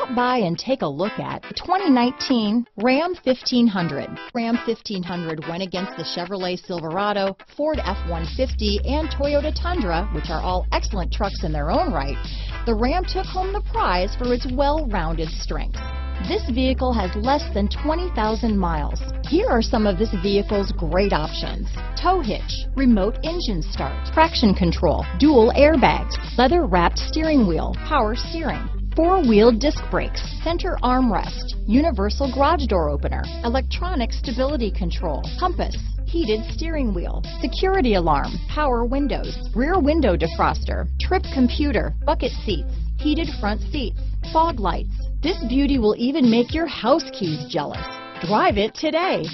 Stop by and take a look at the 2019 Ram 1500. Ram 1500 went against the Chevrolet Silverado, Ford F-150, and Toyota Tundra, which are all excellent trucks in their own right. The Ram took home the prize for its well-rounded strengths. This vehicle has less than 20,000 miles. Here are some of this vehicle's great options: tow hitch, remote engine start, traction control, dual airbags, leather-wrapped steering wheel, power steering, four-wheel disc brakes, center armrest, universal garage door opener, electronic stability control, compass, heated steering wheel, security alarm, power windows, rear window defroster, trip computer, bucket seats, heated front seats, fog lights. This beauty will even make your house keys jealous. Drive it today.